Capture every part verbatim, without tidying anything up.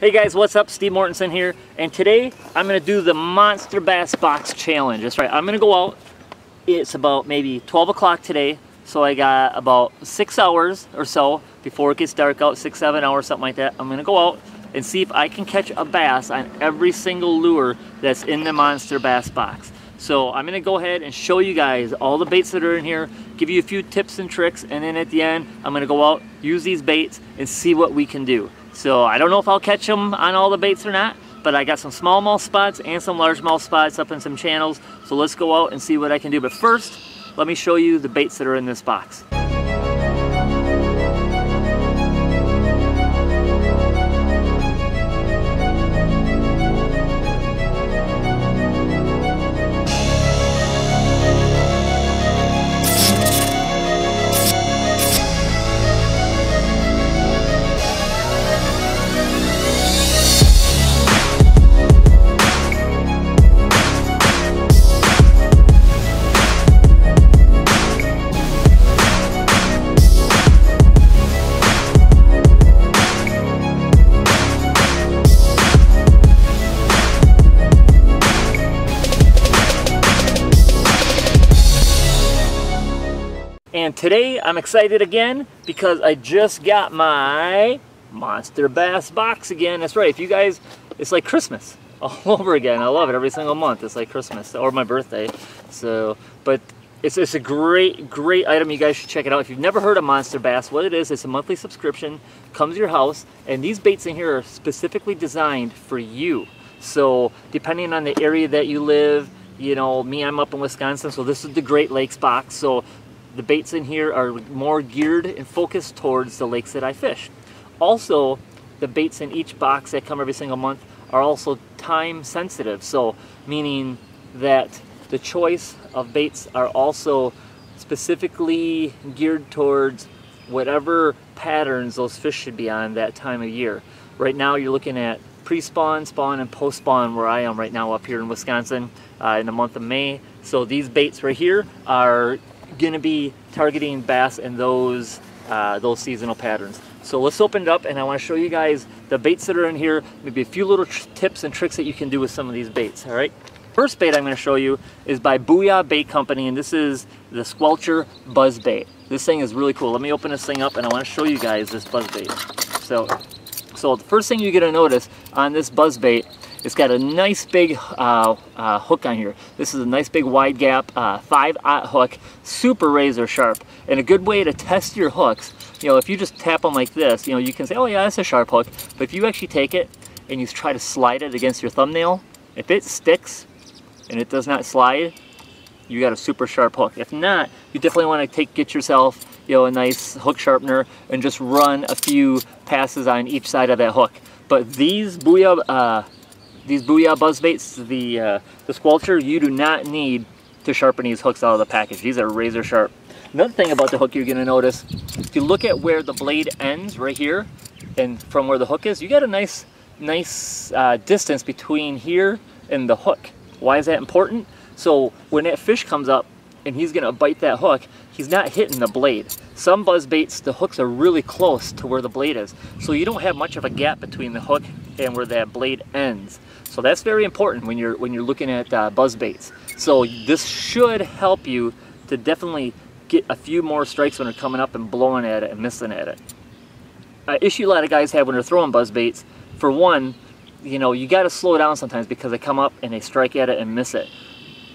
Hey guys, what's up? Steve Mortensen here, and today I'm going to do the Monster Bass Box Challenge. That's right, I'm going to go out. It's about maybe twelve o'clock today, so I got about six hours or so before it gets dark out, six, seven hours, something like that. I'm going to go out and see if I can catch a bass on every single lure that's in the Monster Bass box. So I'm gonna go ahead and show you guys all the baits that are in here, give you a few tips and tricks, and then at the end, I'm gonna go out, use these baits, and see what we can do. So I don't know if I'll catch them on all the baits or not, but I got some smallmouth spots and some largemouth spots up in some channels. So let's go out and see what I can do. But first, let me show you the baits that are in this box. And today I'm excited again because I just got my Monster Bass box again. That's right, if you guys, it's like Christmas all over again. I love it. Every single month it's like Christmas or my birthday. So, but it's, it's a great, great item. You guys should check it out. If you've never heard of Monster Bass, what it is, it's a monthly subscription, comes to your house, and these baits in here are specifically designed for you. So depending on the area that you live, you know, me, I'm up in Wisconsin, so this is the Great Lakes box. So the baits in here are more geared and focused towards the lakes that I fish. Also, the baits in each box that come every single month are also time sensitive. So, meaning that the choice of baits are also specifically geared towards whatever patterns those fish should be on that time of year. Right now you're looking at pre-spawn, spawn, and post-spawn where I am right now up here in Wisconsin uh, in the month of May. So these baits right here are going to be targeting bass and those uh, those seasonal patterns. So let's open it up, and I want to show you guys the baits that are in here, maybe a few little tips and tricks that you can do with some of these baits. All right, first bait I'm going to show you is by Booyah Bait Company, and this is the Squelcher Buzz Bait. This thing is really cool. Let me open this thing up, and I want to show you guys this buzz bait. So, so the first thing you're going to notice on this buzz bait, it's got a nice big uh, uh, hook on here. This is a nice big wide gap uh, five aught hook, super razor sharp. And a good way to test your hooks, you know, if you just tap them like this, you know, you can say, oh yeah, that's a sharp hook. But if you actually take it and you try to slide it against your thumbnail, if it sticks and it does not slide, you got a super sharp hook. If not, you definitely want to take get yourself, you know, a nice hook sharpener and just run a few passes on each side of that hook. But these Booyah uh, These Booyah Buzz Baits, the, uh, the Squelcher, you do not need to sharpen these hooks out of the package. These are razor sharp. Another thing about the hook you're going to notice, if you look at where the blade ends right here and from where the hook is, you got a nice, nice uh, distance between here and the hook. Why is that important? So when that fish comes up and he's going to bite that hook, he's not hitting the blade. Some buzz baits, the hooks are really close to where the blade is. So you don't have much of a gap between the hook and where that blade ends. So that's very important when you're when you're looking at uh, buzz baits. So this should help you to definitely get a few more strikes when they're coming up and blowing at it and missing at it. Uh, issue a lot of guys have when they're throwing buzz baits, for one, you know, you got to slow down sometimes because they come up and they strike at it and miss it.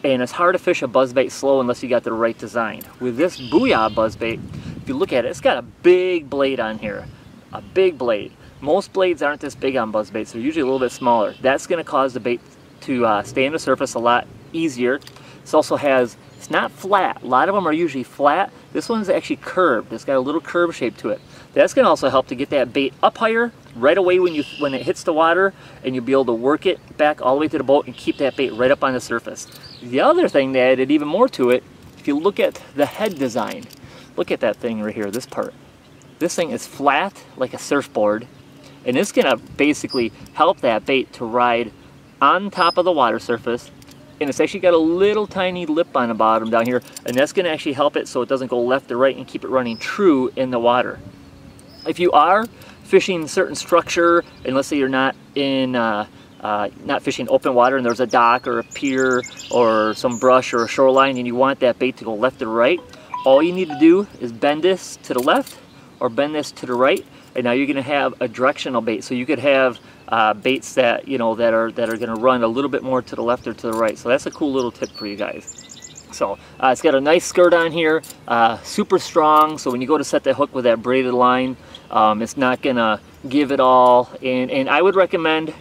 And it's hard to fish a buzz bait slow unless you got the right design. With this Booyah Buzz Bait, if you look at it, it's got a big blade on here, a big blade. Most blades aren't this big on buzz baits. They're usually a little bit smaller. That's going to cause the bait to uh, stay on the surface a lot easier. This also has, it's not flat. A lot of them are usually flat. This one's actually curved. It's got a little curve shape to it. That's going to also help to get that bait up higher right away when you when it hits the water, and you'll be able to work it back all the way to the boat and keep that bait right up on the surface. The other thing that added even more to it, if you look at the head design, look at that thing right here, this part. This thing is flat like a surfboard. And it's gonna basically help that bait to ride on top of the water surface. And it's actually got a little tiny lip on the bottom down here, and that's gonna actually help it so it doesn't go left to right and keep it running true in the water. If you are fishing certain structure, and let's say you're not in uh, uh, not fishing open water and there's a dock or a pier or some brush or a shoreline and you want that bait to go left to the right, all you need to do is bend this to the left or bend this to the right, and now you're going to have a directional bait. So you could have uh, baits that you know that are that are going to run a little bit more to the left or to the right. So that's a cool little tip for you guys. So uh, it's got a nice skirt on here, uh, super strong, so when you go to set that hook with that braided line, um, it's not gonna give it all. And, and I would recommend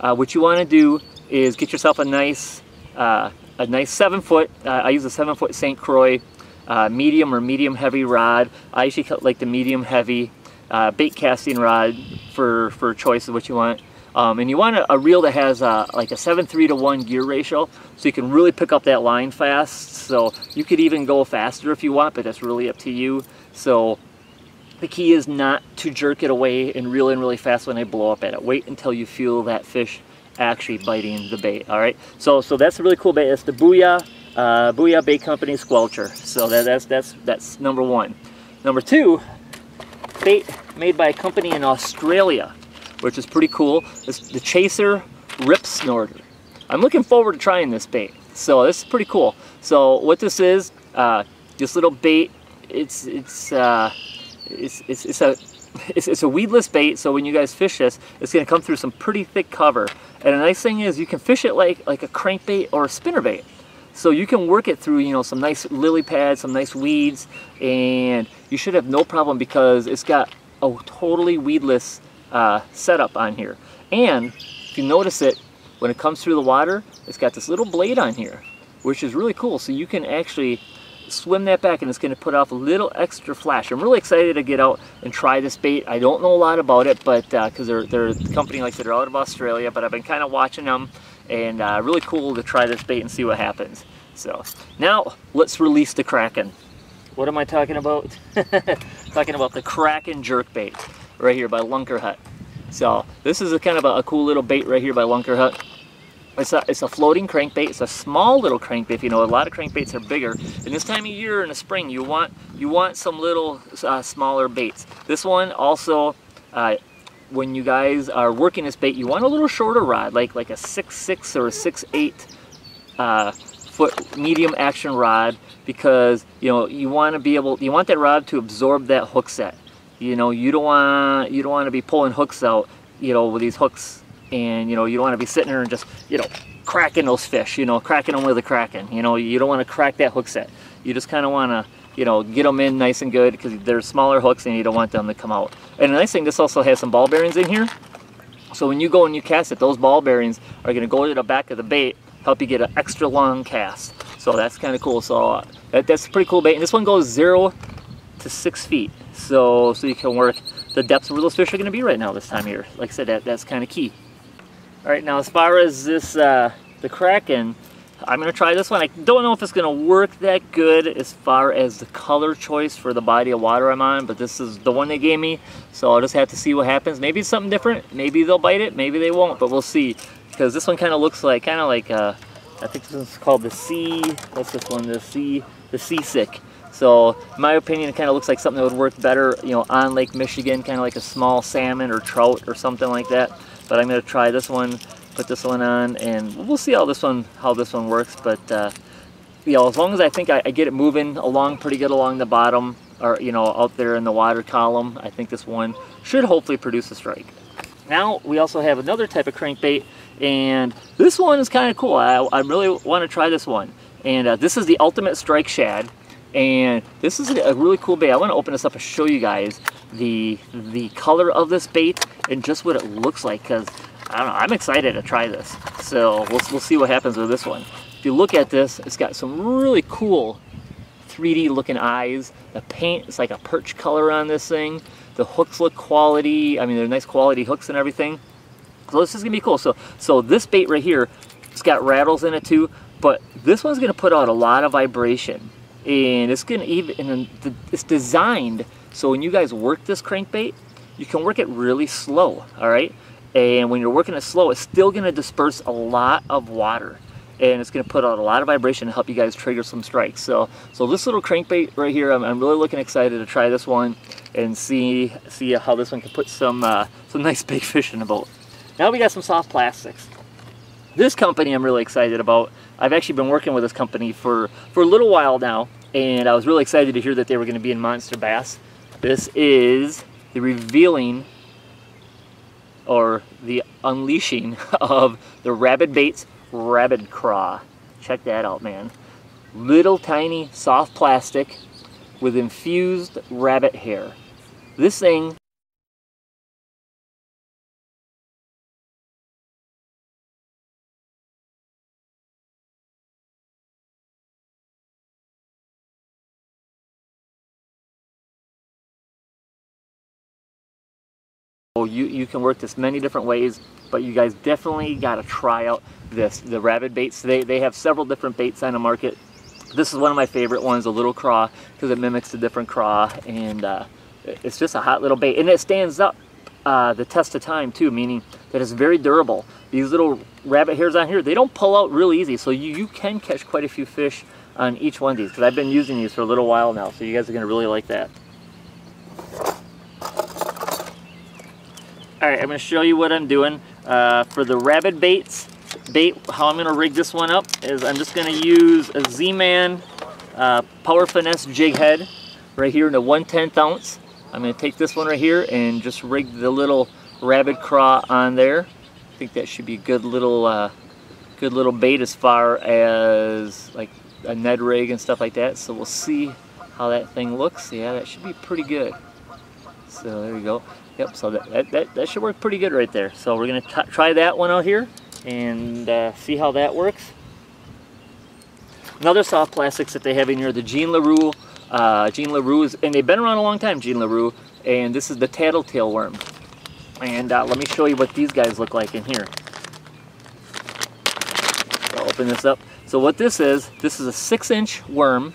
uh, what you want to do is get yourself a nice uh, a nice seven foot, uh, I use a seven foot Saint Croix uh, medium or medium heavy rod. I usually like the medium heavy uh, bait casting rod for, for choice of what you want. Um, and you want a, a reel that has uh, like a seven three to one gear ratio, so you can really pick up that line fast. So you could even go faster if you want, but that's really up to you. So the key is not to jerk it away and reel in really fast when I blow up at it. Wait until you feel that fish actually biting the bait, all right? So so that's a really cool bait. It's the Booyah, uh, Booyah Bait Company Squelcher. So that, that's, that's, that's number one. Number two, bait made by a company in Australia, which is pretty cool. It's the Chaser Rip Snorter. I'm looking forward to trying this bait. So this is pretty cool. So what this is, uh, this little bait, it's it's, uh, it's it's it's a it's, it's a weedless bait. So when you guys fish this, it's going to come through some pretty thick cover. And the nice thing is you can fish it like like a crankbait or a spinnerbait. So you can work it through, you know, some nice lily pads, some nice weeds, and you should have no problem because it's got a totally weedless Uh, setup on here. And if you notice it, when it comes through the water, it's got this little blade on here, which is really cool. So you can actually swim that back and it's going to put off a little extra flash. I'm really excited to get out and try this bait. I don't know a lot about it, but because uh, they're, they're a company, like I said, they're out of Australia, but I've been kind of watching them, and uh, really cool to try this bait and see what happens. So now let's release the Kraken. What am I talking about? Talking about the Kraken jerkbait right here by Lunker Hut. So this is a kind of a, a cool little bait right here by Lunker Hut. It's a, it's a floating crankbait. It's a small little crankbait. You know, a lot of crankbaits are bigger. And this time of year in the spring, you want you want some little uh, smaller baits. This one also, uh, when you guys are working this bait, you want a little shorter rod, like like a six six or a six eight uh, foot medium action rod, because you know you want to be able, you want that rod to absorb that hook set. You know, you don't want you don't want to be pulling hooks out, you know, with these hooks, and you know you don't want to be sitting there and just you know cracking those fish, you know, cracking them with a Kraken. You know, you don't want to crack that hook set. You just kind of want to you know get them in nice and good, because they're smaller hooks and you don't want them to come out. And the nice thing, this also has some ball bearings in here, so when you go and you cast it, those ball bearings are going to go to the back of the bait, help you get an extra long cast. So that's kind of cool. So uh, that, that's a pretty cool bait, and this one goes zero to six feet. So, so you can work the depths where those fish are going to be right now this time of year. Like I said, that, that's kind of key. All right, now as far as this, uh, the Kraken, I'm going to try this one. I don't know if it's going to work that good as far as the color choice for the body of water I'm on, but this is the one they gave me, so I'll just have to see what happens. Maybe it's something different. Maybe they'll bite it. Maybe they won't, but we'll see, because this one kind of looks like, kind of like, uh, I think this one's called the sea, what's this one, the sea, the seasick. So in my opinion, it kind of looks like something that would work better, you know, on Lake Michigan, kind of like a small salmon or trout or something like that. But I'm going to try this one, put this one on, and we'll see how this one, how this one works. But, uh, you know, as long as I think I, I get it moving along pretty good along the bottom, or, you know, out there in the water column, I think this one should hopefully produce a strike. Now we also have another type of crankbait, and this one is kind of cool. I, I really want to try this one. And uh, this is the Ultimate Strike Shad. And this is a really cool bait. I want to open this up and show you guys the the color of this bait and just what it looks like, because I don't know, I'm excited to try this. So we'll, we'll see what happens with this one. If you look at this, it's got some really cool three D looking eyes. The paint is like a perch color on this thing. The hooks look quality. I mean, they're nice quality hooks and everything. So this is gonna be cool. So so this bait right here, it's got rattles in it too, but this one's gonna put out a lot of vibration. And it's gonna even, and it's designed so when you guys work this crankbait, you can work it really slow, all right? And when you're working it slow, it's still gonna disperse a lot of water. and it's going to put out a lot of vibration to help you guys trigger some strikes. So so this little crankbait right here, I'm, I'm really looking excited to try this one and see see how this one can put some uh, some nice big fish in the boat. Now we got some soft plastics. This company I'm really excited about. I've actually been working with this company for, for a little while now, and I was really excited to hear that they were going to be in Monster Bass. This is the revealing or the unleashing of the Rabid Baits Rabid Craw. Check that out, man. Little tiny soft plastic with infused rabbit hair. This thing You, you can work this many different ways, but you guys definitely got to try out this, the Rabid Baits. They, they have several different baits on the market. This is one of my favorite ones, a little craw, because it mimics a different craw, and uh, it's just a hot little bait. And it stands up uh, the test of time too, meaning that it's very durable. These little rabbit hairs on here, they don't pull out real easy, so you, you can catch quite a few fish on each one of these, because I've been using these for a little while now, so you guys are going to really like that. All right, I'm going to show you what I'm doing uh, for the Rabid Baits bait. How I'm going to rig this one up is I'm just going to use a Z-Man uh, Power Finesse jig head right here in a one tenth ounce. I'm going to take this one right here and just rig the little Rabid Craw on there. I think that should be a good little, uh, good little bait as far as like a Ned rig and stuff like that. So we'll see how that thing looks. Yeah, that should be pretty good. So there you go. Yep, so that, that, that, that should work pretty good right there. So we're going to try that one out here and uh, see how that works. Another soft plastics that they have in here, the Gene Larew. Uh, Gene Larew is, and they've been around a long time, Gene Larew. And this is the Tattletail worm. And uh, let me show you what these guys look like in here. I'll open this up. So what this is, this is a six inch worm.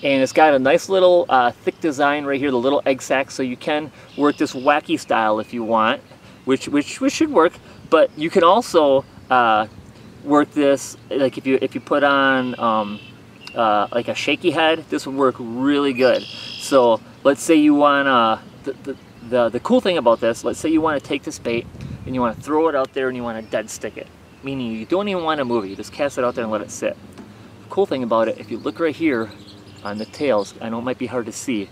And it's got a nice little uh, thick design right here, the little egg sac, so you can work this wacky style if you want, which which, which should work. But you can also uh, work this, like if you if you put on um, uh, like a shaky head, this would work really good. So let's say you wanna, the, the, the, the cool thing about this, let's say you wanna take this bait and you wanna throw it out there and you wanna dead stick it. Meaning you don't even wanna move it, you just cast it out there and let it sit. The cool thing about it, if you look right here, on the tails, I know it might be hard to see,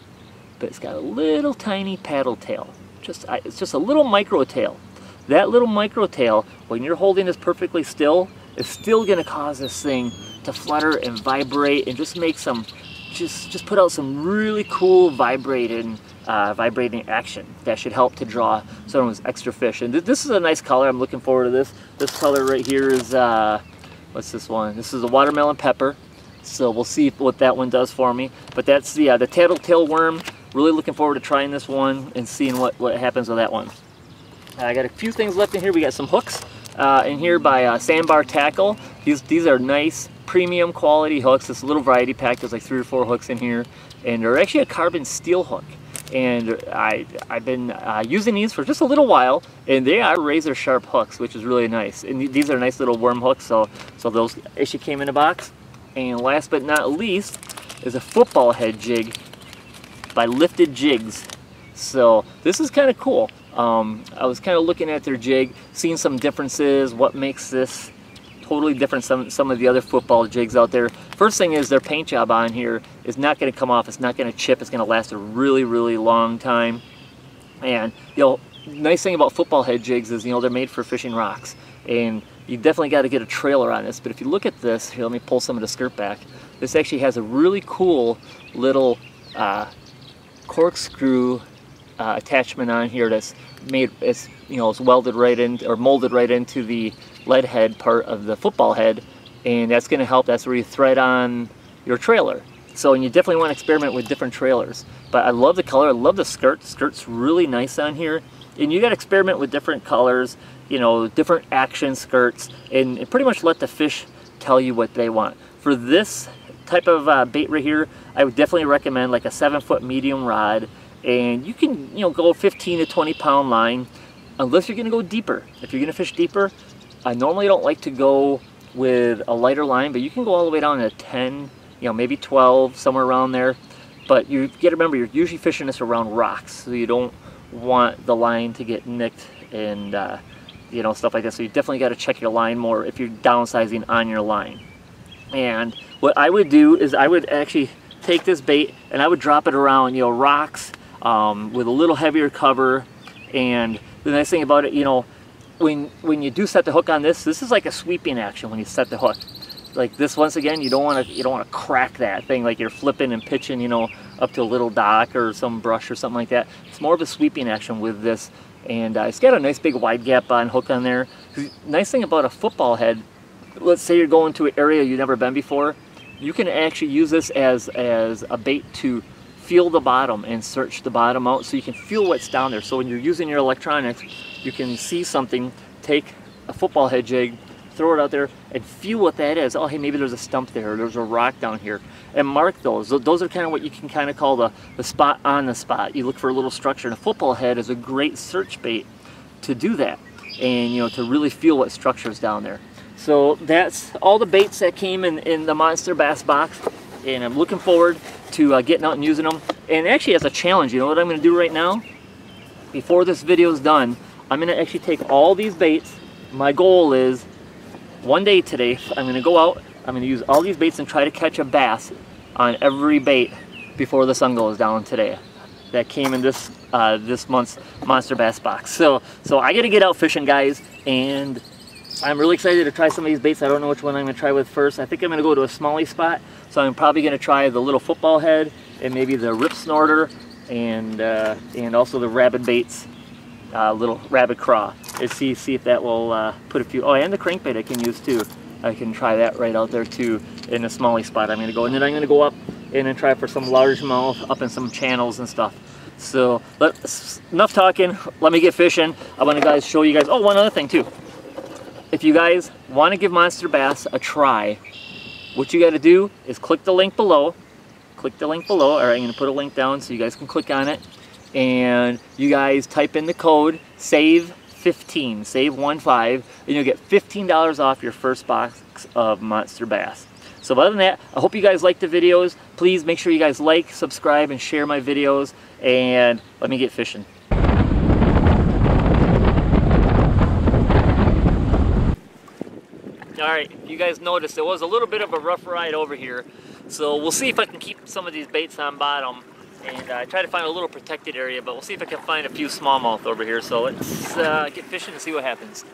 but it's got a little tiny paddle tail. Just it's just a little micro tail. That little micro tail, when you're holding this perfectly still, is still going to cause this thing to flutter and vibrate and just make some, just just put out some really cool vibrating uh, vibrating action that should help to draw someone's extra fish. And th this is a nice color. I'm looking forward to this. This color right here is uh, what's this one? This is a watermelon pepper. So we'll see what that one does for me. But that's the, uh, the Tattletail worm. Really looking forward to trying this one and seeing what, what happens with that one. Uh, I got a few things left in here. We got some hooks uh, in here by uh, Sandbar Tackle. These, these are nice premium quality hooks. This little variety pack, there's like three or four hooks in here. And they're actually a carbon steel hook. And I, I've been uh, using these for just a little while, and they are razor sharp hooks, which is really nice. And these are nice little worm hooks, so, so those actually came in a box. And last but not least is a football head jig by Lifted Jigs. So this is kind of cool. Um, I was kind of looking at their jig, seeing some differences, what makes this totally different from some of the other football jigs out there. First thing is their paint job on here is not going to come off. It's not going to chip. It's going to last a really, really long time. And you know, nice thing about football head jigs is you know they're made for fishing rocks. And you definitely got to get a trailer on this, but if you look at this, here, let me pull some of the skirt back. This actually has a really cool little uh, corkscrew uh, attachment on here that's made, it's, you know, it's welded right in, or molded right into the lead head part of the football head, and that's going to help, that's where you thread on your trailer. So, and you definitely want to experiment with different trailers. But I love the color, I love the skirt, the skirt's really nice on here. And you got to experiment with different colors, you know, different action skirts, and, and pretty much let the fish tell you what they want. For this type of uh, bait right here, I would definitely recommend like a seven foot medium rod, and you can, you know, go fifteen to twenty pound line, unless you're going to go deeper. If you're going to fish deeper, I normally don't like to go with a lighter line, but you can go all the way down to ten, you know, maybe twelve, somewhere around there. But you get to remember, you're usually fishing this around rocks, so you don't want the line to get nicked and uh, you know, stuff like that. So you definitely got to check your line more if you're downsizing on your line. And what I would do is I would actually take this bait and I would drop it around, you know, rocks um, with a little heavier cover. And the nice thing about it, you know, when when you do set the hook on this, this is like a sweeping action when you set the hook. Like this, once again, you don't want to you don't want to crack that thing like you're flipping and pitching, you know, up to a little dock or some brush or something like that. It's more of a sweeping action with this, and uh, it's got a nice big wide gap on hook on there. Nice thing about a football head, let's say you're going to an area you've never been before, you can actually use this as as a bait to feel the bottom and search the bottom out, so you can feel what's down there. So when you're using your electronics, you can see something, take a football head jig, throw it out there and feel what that is. Oh, hey, maybe there's a stump there, or there's a rock down here, and mark those. Those are kind of what you can kind of call the, the spot on the spot. You look for a little structure, and a football head is a great search bait to do that, and you know, to really feel what structure is down there. So that's all the baits that came in, in the Monster Bass box, and I'm looking forward to uh, getting out and using them. And actually, as a challenge, you know what I'm going to do right now? Before this video is done, I'm going to actually take all these baits. My goal is one day today, I'm going to go out, I'm going to use all these baits and try to catch a bass on every bait before the sun goes down today that came in this uh, this month's Monster Bass box. So, so I got to get out fishing, guys, and I'm really excited to try some of these baits. I don't know which one I'm going to try with first. I think I'm going to go to a smallie spot, so I'm probably going to try the little football head and maybe the rip snorter and, uh, and also the rabid baits. Uh, little rabbit craw, and see see if that will uh, put a few. Oh, and the crankbait I can use too. I can try that right out there too in a smallie spot. I'm gonna go, and then I'm gonna go up and then try for some largemouth up in some channels and stuff. So let's, enough talking. Let me get fishing. I want to guys show you guys. Oh, one other thing too. If you guys want to give Monster Bass a try, what you got to do is click the link below. Click the link below. All right, I'm gonna put a link down so you guys can click on it. And you guys type in the code save fifteen, save one five, and you'll get fifteen dollars off your first box of Monster Bass. So other than that, I hope you guys like the videos. Please make sure you guys like, subscribe, and share my videos, and let me get fishing. All right, you guys noticed it was a little bit of a rough ride over here, so we'll see if I can keep some of these baits on bottom. And I uh, try to find a little protected area, but we'll see if I can find a few smallmouth over here. So let's uh, get fishing and see what happens.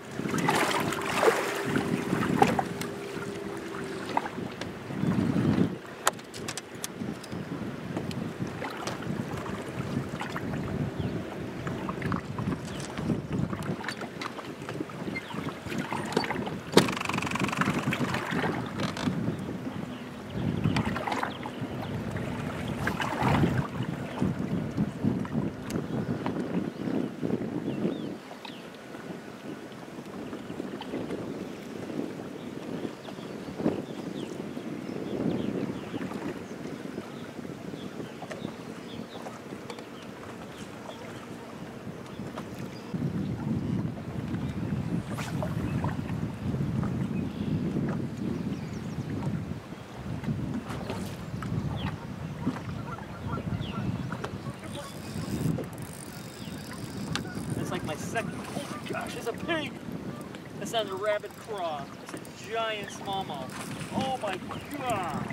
That's a rabid craw. It's a giant smallmouth. Oh my god!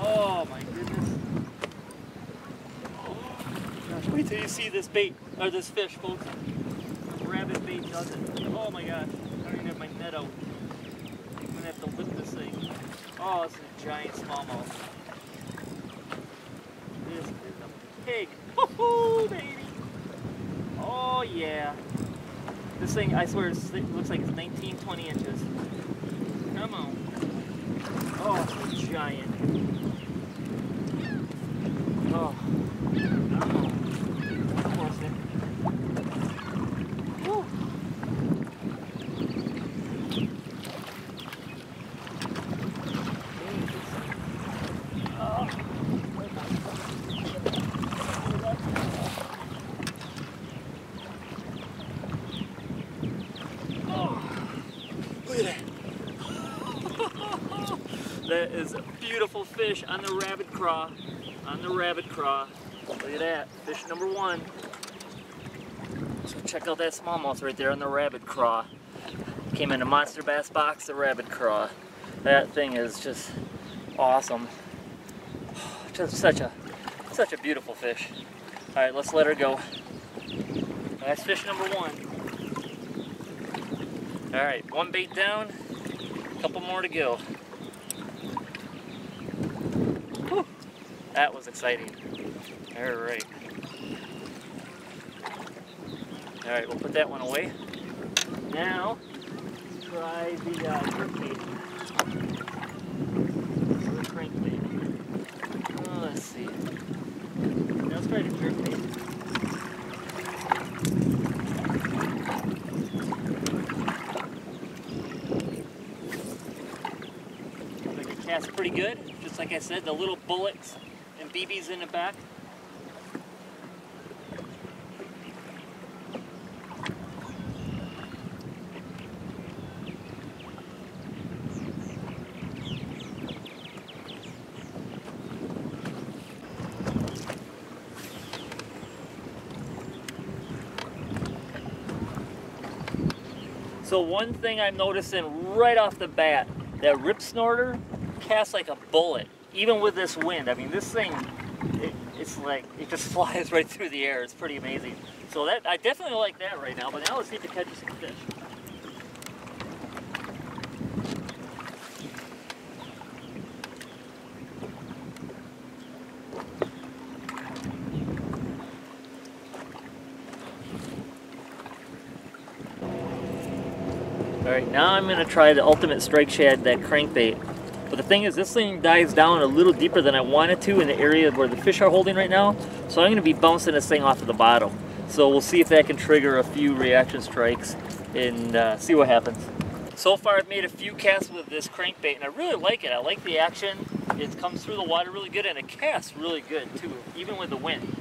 Oh my goodness! Oh my gosh! Wait till you see this bait or this fish, folks. This rabid bait does it. Oh my gosh! I don't even have my net out. I'm gonna have to lift this thing. Oh, it's a giant smallmouth. This is a pig. Woohoo, baby! Oh yeah! This thing, I swear, it looks like it's nineteen, twenty inches. Come on. Oh, it's a giant. Oh. Come on. Woo. That is a beautiful fish on the Rabid Craw. On the Rabid Craw. Look at that, fish number one. So check out that smallmouth right there on the Rabid Craw. Came in a Monster Bass box, the Rabid Craw. That thing is just awesome. Just such a, such a beautiful fish. All right, let's let her go. That's fish number one. All right, one bait down, a couple more to go. Whew, that was exciting. All right. All right, we'll put that one away. Now, try the uh, jerkbait. Or crankbait. Oh, let's see. Now let's try the jerkbait. Like it casts pretty good. Just like I said, the little bullets and B Bs in the back. So one thing I'm noticing right off the bat, that Rip Snorter casts like a bullet, even with this wind. I mean, this thing, it, it's like, it just flies right through the air. It's pretty amazing. So that, I definitely like that right now, but now let's see if we catch some fish. Alright, now I'm going to try the Ultimate Strike Shad, that crankbait. But the thing is, this thing dives down a little deeper than I wanted to in the area where the fish are holding right now. So I'm going to be bouncing this thing off of the bottom. So we'll see if that can trigger a few reaction strikes and uh, see what happens. So far I've made a few casts with this crankbait and I really like it. I like the action. It comes through the water really good and it casts really good too, even with the wind.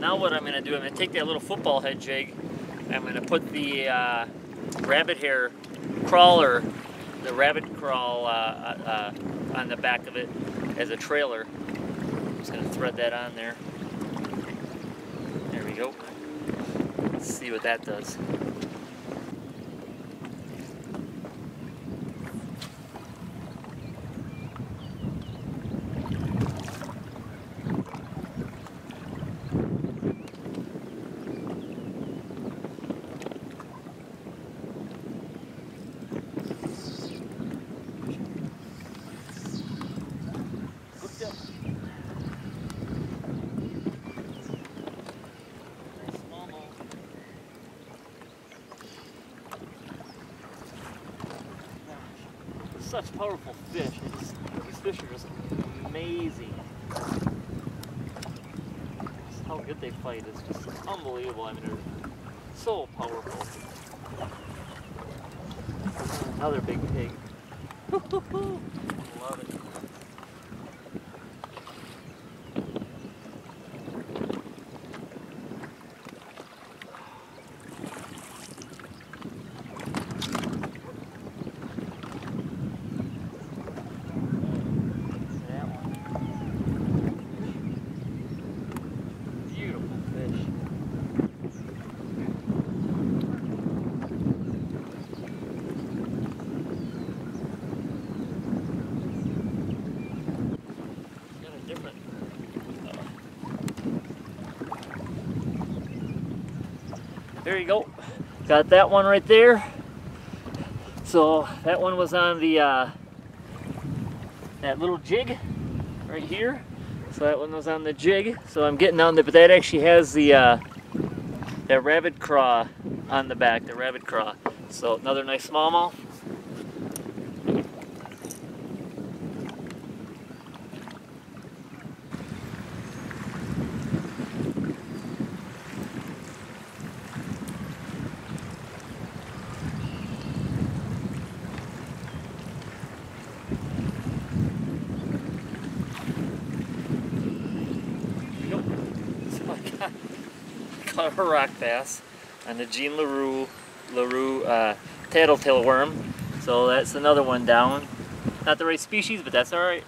Now what I'm going to do, I'm going to take that little football head jig, and I'm going to put the uh, rabbit hair crawler, the rabbit crawl uh, uh, on the back of it as a trailer. I'm just going to thread that on there. There we go. Let's see what that does. Such powerful fish. Just, these fish are just amazing. Just how good they fight is just unbelievable. I mean, they're so powerful. Another big pig. Love it. There you go. Got that one right there. So that one was on the uh, that little jig right here. So that one was on the jig. So I'm getting on there, but that actually has the uh, that Rabid Craw on the back, the Rabid Craw. So another nice smallmouth. on a rock bass on the Gene Larew, Larew uh, Tattletail worm. So that's another one down. Not the right species, but that's all right.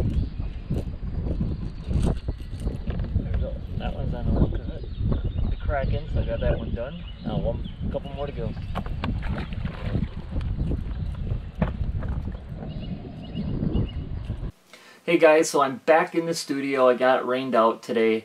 Kraken. Look at that. There's a, that one's on the lunker hut. The Kraken, so I got that one done. Now one, a couple more to go. Hey guys, so I'm back in the studio. I got rained out today.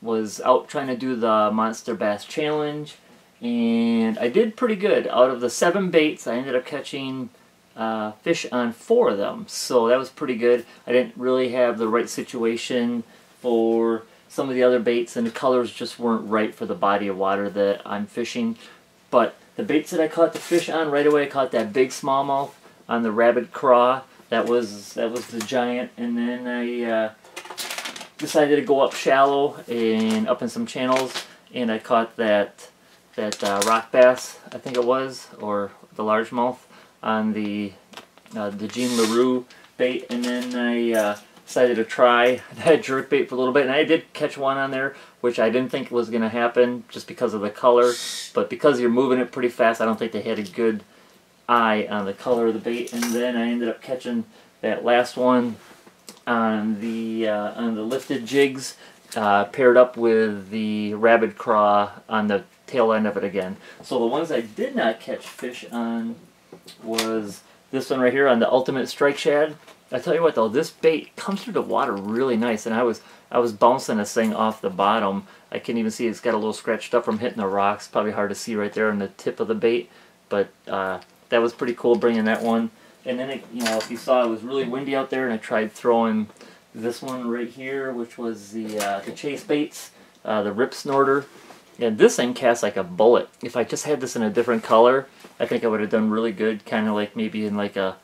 Was out trying to do the Monster Bass Challenge, and I did pretty good. Out of the seven baits, I ended up catching Uh, fish on four of them, so that was pretty good. I didn't really have the right situation for some of the other baits, and the colors just weren't right for the body of water that I'm fishing. But the baits that I caught the fish on right away, I caught that big smallmouth on the Rabid Craw. That was that was the giant, and then I uh, decided to go up shallow and up in some channels, and I caught that that uh, rock bass, I think it was, or the largemouth on the uh, the Gene Larew bait. And then I uh, decided to try that jerk bait for a little bit, and I did catch one on there, which I didn't think was going to happen just because of the color, but because you're moving it pretty fast, I don't think they had a good eye on the color of the bait. And then I ended up catching that last one on the uh, on the Lifted Jigs, uh, paired up with the Rabid Craw on the tail end of it again. So the ones I did not catch fish on was this one right here on the Ultimate Strike Shad. I tell you what though, this bait comes through the water really nice, and I was I was bouncing this thing off the bottom. I can't even see, it's got a little scratched up from hitting the rocks. Probably hard to see right there on the tip of the bait, but uh, that was pretty cool bringing that one. And then it, you know, if you saw, it was really windy out there, and I tried throwing this one right here, which was the uh, the chase baits, uh, the Rip Snorter. And this thing casts like a bullet. If I just had this in a different color, I think I would have done really good, kind of like maybe in like a,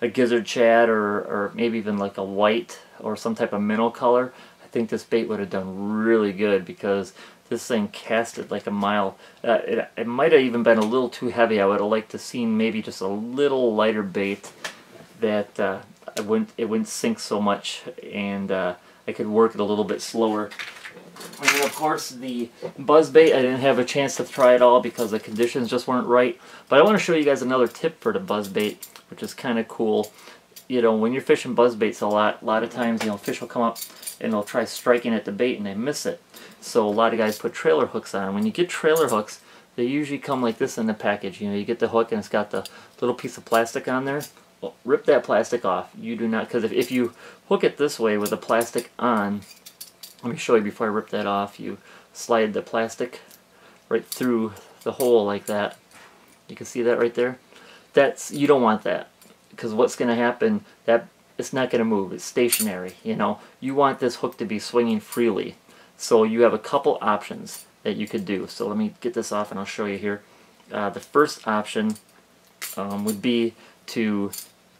a gizzard shad, or, or maybe even like a white or some type of minnow color. I think this bait would have done really good because this thing casted like a mile. Uh, it it might have even been a little too heavy. I would have liked to seen maybe just a little lighter bait that uh, I wouldn't, it wouldn't sink so much, and uh, I could work it a little bit slower. And then of course the buzz bait, I didn't have a chance to try it all because the conditions just weren't right. But I want to show you guys another tip for the buzz bait, which is kind of cool. You know, when you're fishing buzz baits a lot, a lot of times, you know, fish will come up and they'll try striking at the bait and they miss it. So a lot of guys put trailer hooks on. When you get trailer hooks, they usually come like this in the package. You know, you get the hook and it's got the little piece of plastic on there. Well, rip that plastic off. You do not, because if, if you hook it this way with the plastic on, let me show you before I rip that off. You slide the plastic right through the hole like that. You can see that right there. That's, you don't want that, because what's going to happen, that it's not going to move. It's stationary, you know. You want this hook to be swinging freely. So you have a couple options that you could do. So let me get this off and I'll show you here. Uh, the first option um, would be to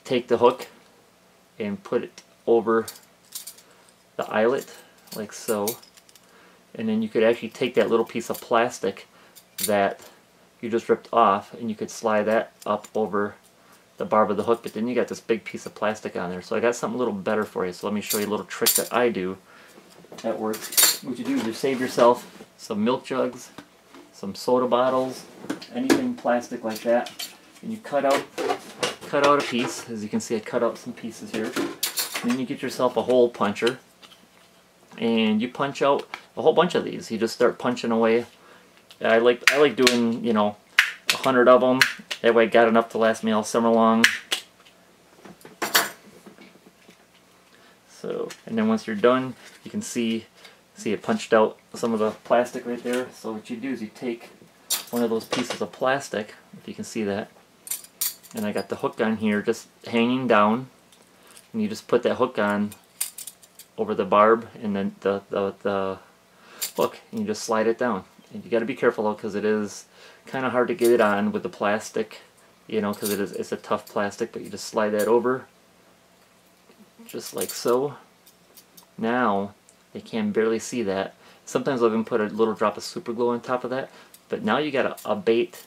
take the hook and put it over the eyelet, like so, and then you could actually take that little piece of plastic that you just ripped off and you could slide that up over the barb of the hook, but then you got this big piece of plastic on there. So I got something a little better for you, so let me show you a little trick that I do that works. What you do is you save yourself some milk jugs, some soda bottles, anything plastic like that, and you cut out cut out a piece. As you can see, I cut out some pieces here, and then you get yourself a hole puncher, and you punch out a whole bunch of these. You just start punching away. I like I like doing, you know, a hundred of them. That way I got enough to last me all summer long. So, and then once you're done, you can see see it punched out some of the plastic right there. So what you do is you take one of those pieces of plastic, if you can see that, and I got the hook on here just hanging down. and you just put that hook on over the barb and then the, the, the hook, and you just slide it down. And you got to be careful though, because it is kind of hard to get it on with the plastic, you know, because it is, it's a tough plastic, but you just slide that over just like so. Now they can barely see that. Sometimes I'll even put a little drop of super glue on top of that, but now you got a, a bait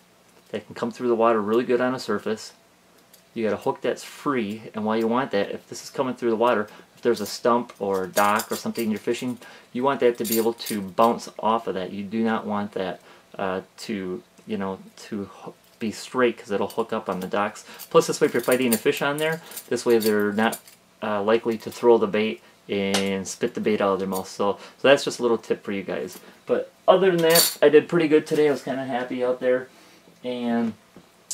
that can come through the water really good on a surface. You got a hook that's free, and while you want that, if this is coming through the water, if there's a stump or a dock or something you're fishing, you want that to be able to bounce off of that. You do not want that uh, to, you know, to be straight, because it'll hook up on the docks. Plus, this way, if you're fighting a fish on there, this way they're not uh, likely to throw the bait and spit the bait out of their mouth. So, so that's just a little tip for you guys. But other than that, I did pretty good today. I was kind of happy out there. And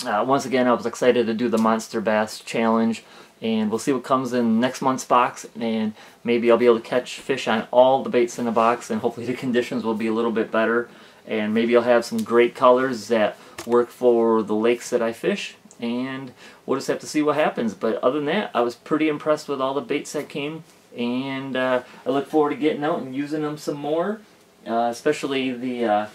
uh, once again, I was excited to do the Monster Bass Challenge. And we'll see what comes in next month's box. And maybe I'll be able to catch fish on all the baits in the box. And hopefully the conditions will be a little bit better. And maybe I'll have some great colors that work for the lakes that I fish. And we'll just have to see what happens. But other than that, I was pretty impressed with all the baits that came. And uh, I look forward to getting out and using them some more, uh, especially the, uh,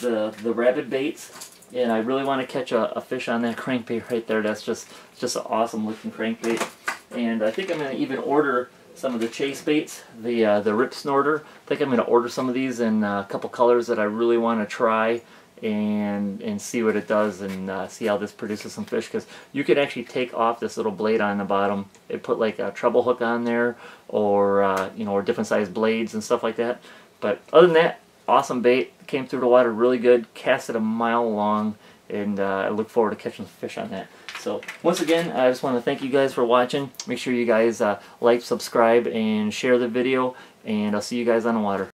the the rabid baits. And I really want to catch a, a fish on that crankbait right there. That's just just an awesome looking crankbait. And I think I'm going to even order some of the chase baits, the uh, the Rip Snorter. I think I'm going to order some of these in a couple colors that I really want to try and and see what it does, and uh, see how this produces some fish, because you could actually take off this little blade on the bottom and put like a treble hook on there, or uh, you know, or different size blades and stuff like that. But other than that, awesome bait, came through the water really good, casted a mile long, and uh, I look forward to catching fish on that. So once again, I just want to thank you guys for watching. Make sure you guys uh, like, subscribe, and share the video, and I'll see you guys on the water.